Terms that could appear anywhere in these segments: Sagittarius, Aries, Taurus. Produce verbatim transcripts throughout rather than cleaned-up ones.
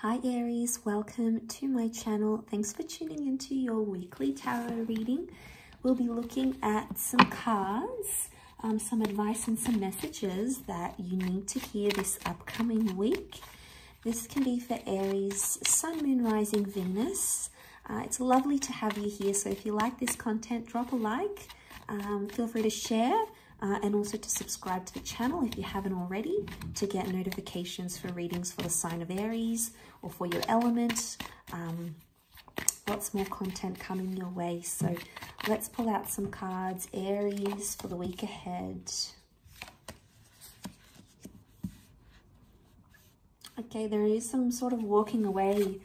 Hi Aries, welcome to my channel. Thanks for tuning into your weekly tarot reading. We'll be looking at some cards, um, some advice and some messages that you need to hear this upcoming week. This can be for Aries, Sun, Moon, Rising, Venus. Uh, it's lovely to have you here. So if you like this content, drop a like, um, feel free to share. Uh, and also to subscribe to the channel if you haven't already, to get notifications for readings for the sign of Aries or for your element. Um, lots more content coming your way. So let's pull out some cards, Aries, for the week ahead. Okay, there is some sort of walking away,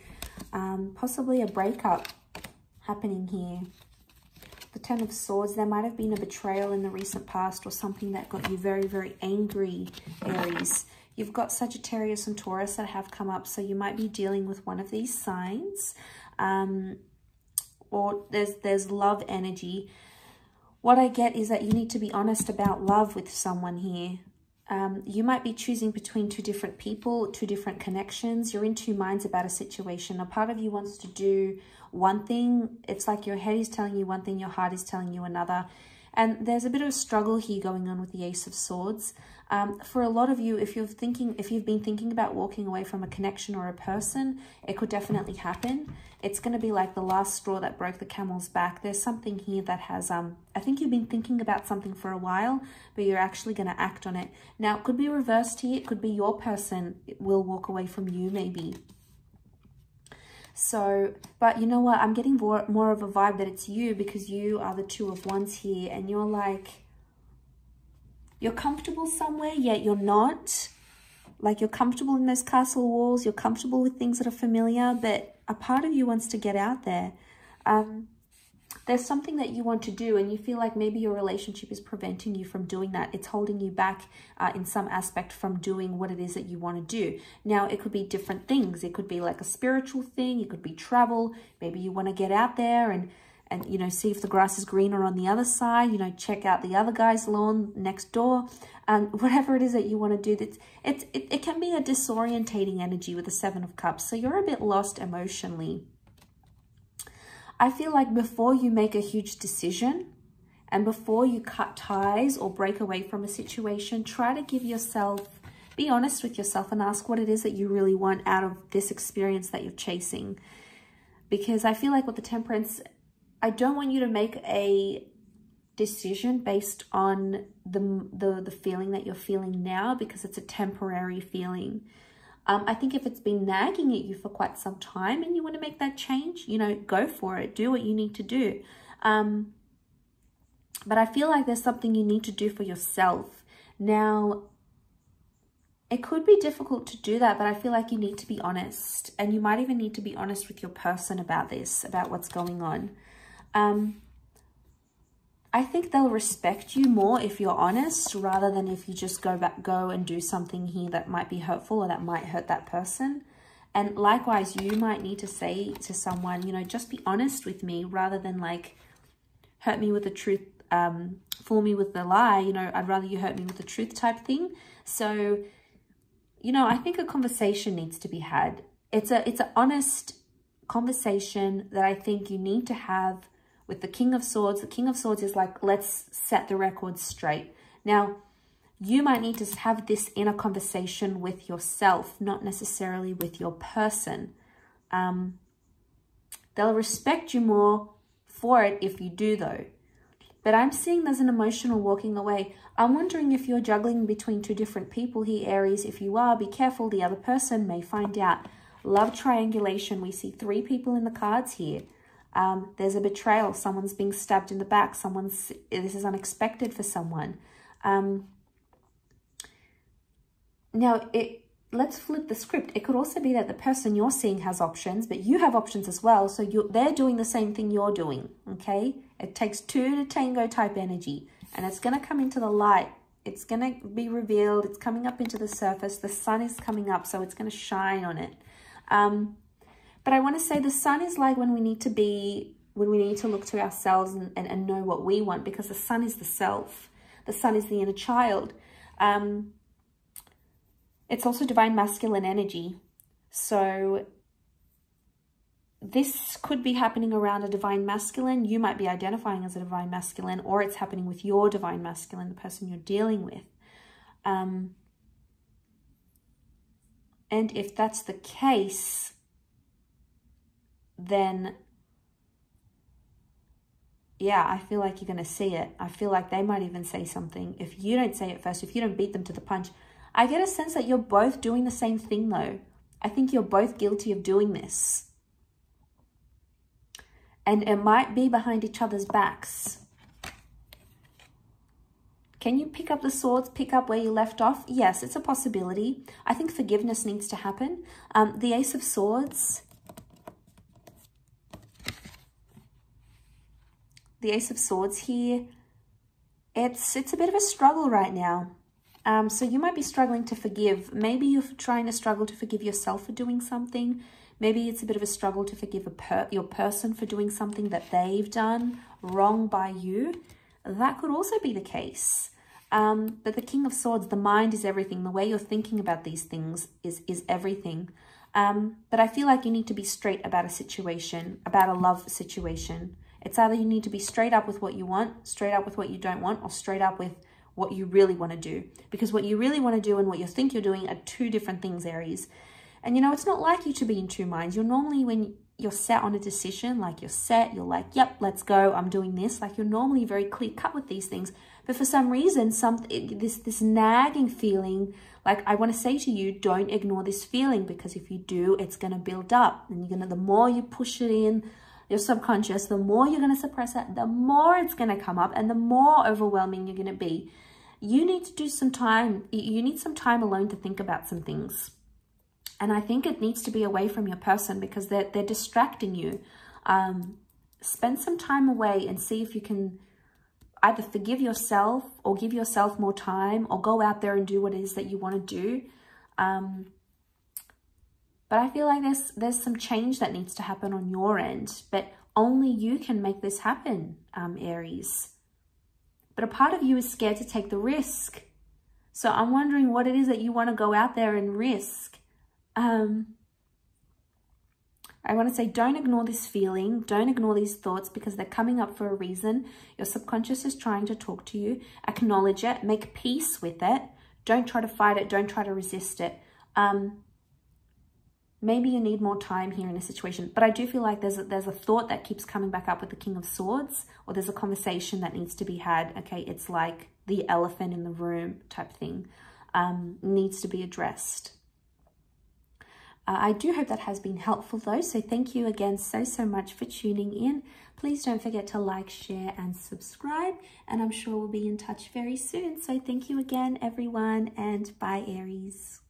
um, possibly a breakup happening here. The Ten of Swords, there might have been a betrayal in the recent past or something that got you very, very angry, Aries. You've got Sagittarius and Taurus that have come up, so you might be dealing with one of these signs. Um, or there's, there's love energy. What I get is that you need to be honest about love with someone here. Um, you might be choosing between two different people, two different connections. You're in two minds about a situation. A part of you wants to do one thing. It's like your head is telling you one thing, your heart is telling you another. And there's a bit of a struggle here going on with the Ace of Swords. Um, for a lot of you, if you're thinking, if you've been thinking about walking away from a connection or a person, it could definitely happen. It's going to be like the last straw that broke the camel's back. There's something here that has, um, I think you've been thinking about something for a while, but you're actually going to act on it. Now, it could be reversed here. It could be your person will walk away from you, maybe. So, but you know what? I'm getting more, more of a vibe that it's you, because you are the Two of Wands here, and you're like, you're comfortable somewhere, yet you're not. Like, you're comfortable in those castle walls, you're comfortable with things that are familiar, but a part of you wants to get out there. Um, there's something that you want to do, and you feel like maybe your relationship is preventing you from doing that. It's holding you back uh, in some aspect from doing what it is that you want to do. Now, it could be different things. It could be like a spiritual thing. It could be travel. Maybe you want to get out there and, and, you know, see if the grass is greener on the other side, you know, check out the other guy's lawn next door, um, whatever it is that you want to do. That's, it's, it, it can be a disorientating energy with the Seven of Cups. So you're a bit lost emotionally. I feel like before you make a huge decision and before you cut ties or break away from a situation, try to give yourself, be honest with yourself and ask what it is that you really want out of this experience that you're chasing. Because I feel like with the Temperance, I don't want you to make a decision based on the, the, the feeling that you're feeling now, because it's a temporary feeling. Um, I think if it's been nagging at you for quite some time and you want to make that change, you know, go for it. Do what you need to do. Um, but I feel like there's something you need to do for yourself. Now, it could be difficult to do that, but I feel like you need to be honest. And you might even need to be honest with your person about this, about what's going on. Um, I think they'll respect you more if you're honest, rather than if you just go back, go and do something here that might be hurtful or that might hurt that person. And likewise, you might need to say to someone, you know, just be honest with me, rather than like hurt me with the truth, um, fool me with the lie. You know, I'd rather you hurt me with the truth type thing. So, you know, I think a conversation needs to be had. It's a, it's an honest conversation that I think you need to have. With the King of Swords, the King of Swords is like, let's set the record straight. Now, you might need to have this inner conversation with yourself, not necessarily with your person. Um, they'll respect you more for it if you do, though. But I'm seeing there's an emotional walking away. I'm wondering if you're juggling between two different people here, Aries. If you are, be careful. The other person may find out. Love triangulation. We see three people in the cards here. Um, there's a betrayal, someone's being stabbed in the back, someone's, this is unexpected for someone. Um, now, it, let's flip the script. It could also be that the person you're seeing has options, but you have options as well, so you're, they're doing the same thing you're doing, okay? It takes two to tango type energy, and it's going to come into the light. It's going to be revealed, it's coming up into the surface, the sun is coming up, so it's going to shine on it. Um... But I want to say the sun is like when we need to be, when we need to look to ourselves and, and, and know what we want, because the sun is the self. The sun is the inner child. Um, it's also divine masculine energy. So this could be happening around a divine masculine. You might be identifying as a divine masculine, or it's happening with your divine masculine, the person you're dealing with. Um, and if that's the case, then yeah, I feel like you're going to see it. I feel like they might even say something. If you don't say it first, if you don't beat them to the punch. I get a sense that you're both doing the same thing though. I think you're both guilty of doing this. And it might be behind each other's backs. Can you pick up the swords, pick up where you left off? Yes, it's a possibility. I think forgiveness needs to happen. Um, the Ace of Swords. The Ace of Swords here. It's, it's a bit of a struggle right now. Um, so you might be struggling to forgive. Maybe you're trying to struggle to forgive yourself for doing something. Maybe it's a bit of a struggle to forgive a per your person for doing something that they've done wrong by you. That could also be the case. Um, but the King of Swords, the mind is everything. The way you're thinking about these things is, is everything. Um, but I feel like you need to be straight about a situation, about a love situation. It's either you need to be straight up with what you want, straight up with what you don't want, or straight up with what you really want to do. Because what you really want to do and what you think you're doing are two different things, Aries. And, you know, it's not like you to be in two minds. You're normally, when you're set on a decision, like you're set, you're like, yep, let's go, I'm doing this. Like you're normally very clear cut with these things. But for some reason, some, this, this nagging feeling, like I want to say to you, don't ignore this feeling, because if you do, it's going to build up. And you're going to, the more you push it in your subconscious, the more you're going to suppress it, the more it's going to come up and the more overwhelming you're going to be. You need to do some time. You need some time alone to think about some things. And I think it needs to be away from your person because they're, they're distracting you. Um, spend some time away and see if you can either forgive yourself or give yourself more time or go out there and do what it is that you want to do. Um, but I feel like there's, there's some change that needs to happen on your end, but only you can make this happen, um, Aries. But a part of you is scared to take the risk. So I'm wondering what it is that you want to go out there and risk. Um, I want to say, don't ignore this feeling. Don't ignore these thoughts because they're coming up for a reason. Your subconscious is trying to talk to you. Acknowledge it. Make peace with it. Don't try to fight it. Don't try to resist it. Um, maybe you need more time here in a situation, but I do feel like there's a, there's a thought that keeps coming back up with the King of Swords, or there's a conversation that needs to be had. Okay. It's like the elephant in the room type thing, um, needs to be addressed. Uh, I do hope that has been helpful though. So thank you again so, so much for tuning in. Please don't forget to like, share and subscribe. And I'm sure we'll be in touch very soon. So thank you again, everyone. And bye, Aries.